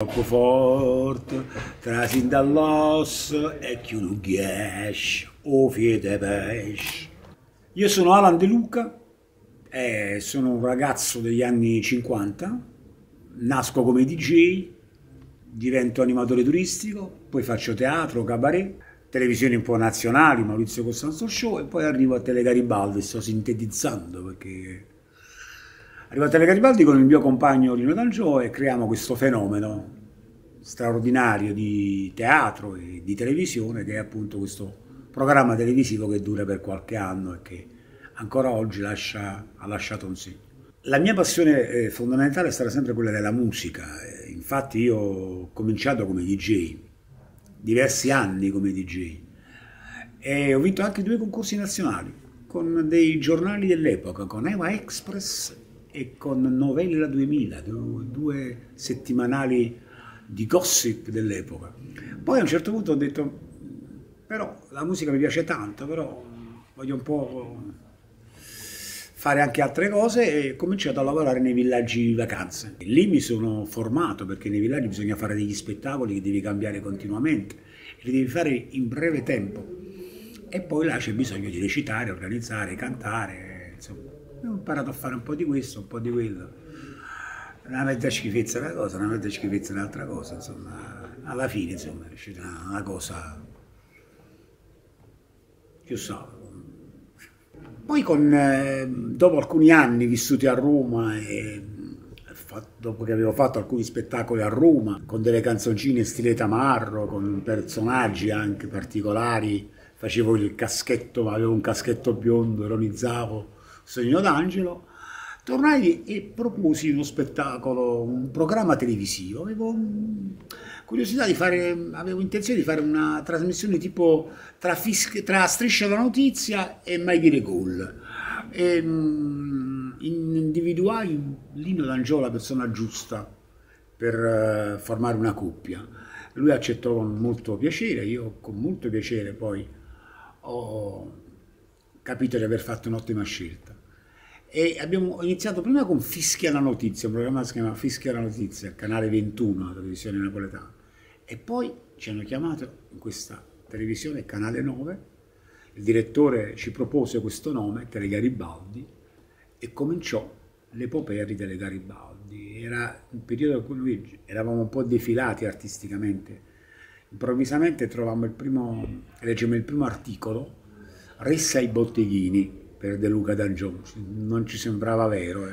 Troppo forte, trasin dall'osso e chi non riesce, o fiete pesce. Io sono Alan De Luca, e sono un ragazzo degli anni 50, nasco come DJ, divento animatore turistico, poi faccio teatro, cabaret, televisioni un po' nazionali, Maurizio Costanzo Show, e poi arrivo a TeleGaribaldi, sto sintetizzando perché... Arrivo a TeleGaribaldi con il mio compagno Lino D'Angiò e creiamo questo fenomeno straordinario di teatro e di televisione che è appunto questo programma televisivo che dura per qualche anno e che ancora oggi ha lasciato un segno. La mia passione fondamentale è stata sempre quella della musica, infatti io ho cominciato come DJ, diversi anni come DJ, e ho vinto anche due concorsi nazionali con dei giornali dell'epoca, con Ewa Express e con Novella 2000, due settimanali di gossip dell'epoca. Poi a un certo punto ho detto, però la musica mi piace tanto, però voglio un po' fare anche altre cose e ho cominciato a lavorare nei villaggi di vacanze. E lì mi sono formato, perché nei villaggi bisogna fare degli spettacoli che devi cambiare continuamente, li devi fare in breve tempo. E poi là c'è bisogno di recitare, organizzare, cantare, insomma. Ho imparato a fare un po' di questo, un po' di quello, una mezza schifezza una cosa, una mezza schifezza un'altra cosa, insomma, alla fine insomma è uscita una cosa più salva. Poi dopo alcuni anni vissuti a Roma, e dopo che avevo fatto alcuni spettacoli a Roma, con delle canzoncine in stile tamarro, con personaggi anche particolari, facevo il caschetto, avevo un caschetto biondo, ironizzavo. Lino D'Angelo, tornai e proposi uno spettacolo, un programma televisivo. Avevo curiosità di fare, avevo intenzione di fare una trasmissione tipo tra Fischia la notizia e Mai dire gol. Individuai Lino D'Angiò, la persona giusta per formare una coppia. Lui accettò con molto piacere, io con molto piacere poi ho capito di aver fatto un'ottima scelta. E abbiamo iniziato prima con Fischia la notizia, un programma che si chiama Fischia la notizia, Canale 21, la televisione napoletana, e poi ci hanno chiamato in questa televisione Canale 9, il direttore ci propose questo nome, TeleGaribaldi, e cominciò l'epopea di TeleGaribaldi. Era un periodo in cui noi eravamo un po' defilati artisticamente, improvvisamente trovammo leggevamo il primo articolo, ressa ai botteghini per De Luca D'Angiò, non ci sembrava vero.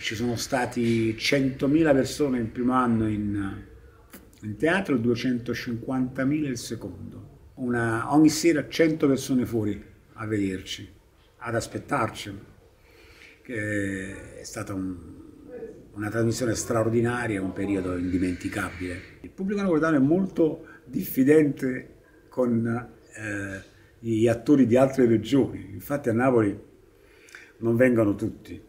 Ci sono stati 100.000 persone il primo anno in teatro e 250.000 il secondo. Ogni sera 100 persone fuori a vederci, ad aspettarci. È stata una trasmissione straordinaria, un periodo indimenticabile. Il pubblico napoletano è molto diffidente con gli attori di altre regioni, infatti a Napoli non vengono tutti,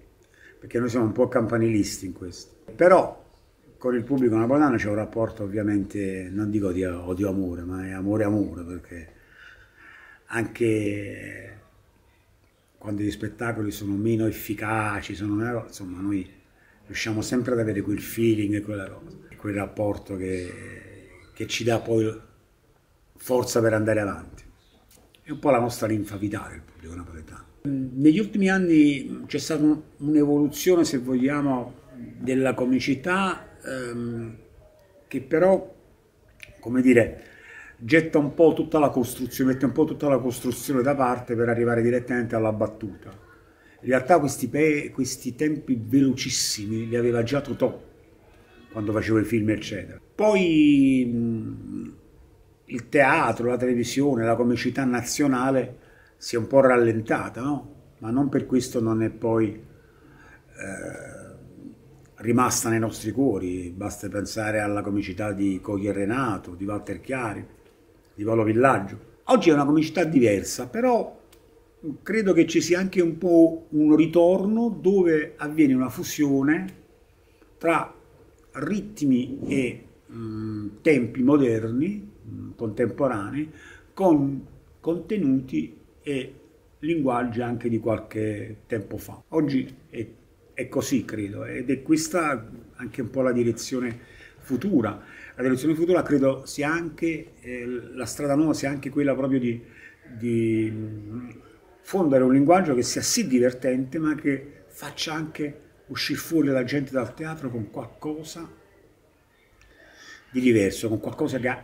perché noi siamo un po' campanilisti in questo. Però con il pubblico napoletano c'è un rapporto ovviamente, non dico di odio-amore, ma è amore-amore, perché anche quando gli spettacoli sono meno efficaci, insomma noi riusciamo sempre ad avere quel feeling e quella cosa, quel rapporto che ci dà poi forza per andare avanti. È un po' la nostra linfa vitale il pubblico napoletano. Negli ultimi anni c'è stata un'evoluzione, se vogliamo, della comicità che però, come dire, getta un po' tutta la costruzione, mette un po' tutta la costruzione da parte per arrivare direttamente alla battuta. In realtà questi tempi velocissimi li aveva già Totò quando faceva i film, eccetera. Poi il teatro, la televisione, la comicità nazionale si è un po' rallentata, no? Ma non per questo non è poi rimasta nei nostri cuori. Basta pensare alla comicità di Cogli e Renato, di Walter Chiari, di Paolo Villaggio. Oggi è una comicità diversa, però credo che ci sia anche un po' un ritorno dove avviene una fusione tra ritmi e tempi moderni, contemporanei, con contenuti e linguaggi anche di qualche tempo fa. Oggi è così, credo, ed è questa anche un po' la direzione futura. La rivoluzione futura credo sia anche, la strada nuova sia anche quella proprio di fondere un linguaggio che sia sì divertente, ma che faccia anche uscire fuori la gente dal teatro con qualcosa di diverso, con qualcosa che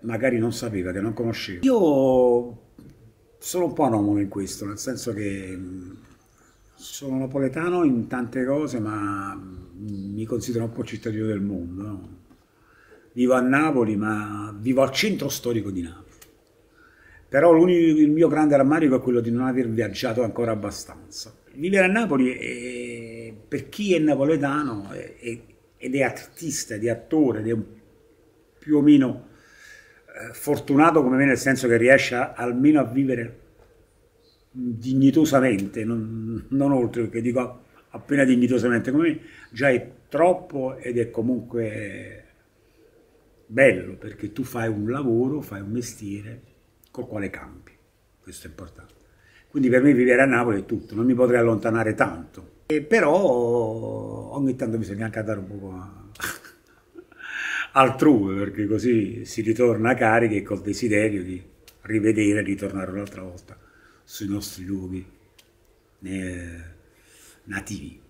magari non sapeva, che non conosceva. Io sono un po' anomalo in questo, nel senso che sono napoletano in tante cose, ma mi considero un po' cittadino del mondo, no? Vivo a Napoli, ma vivo al centro storico di Napoli. Però il mio grande rammarico è quello di non aver viaggiato ancora abbastanza. Vivere a Napoli, per chi è napoletano ed è artista, ed è attore, ed è più o meno fortunato come me, nel senso che riesce almeno a vivere dignitosamente, non oltre, perché dico appena dignitosamente come me, già è troppo ed è comunque bello, perché tu fai un lavoro, fai un mestiere col quale campi, questo è importante. Quindi per me vivere a Napoli è tutto, non mi potrei allontanare tanto. E però ogni tanto bisogna anche andare un po' altrove, perché così si ritorna carichi e col desiderio di rivedere e ritornare un'altra volta sui nostri luoghi nativi.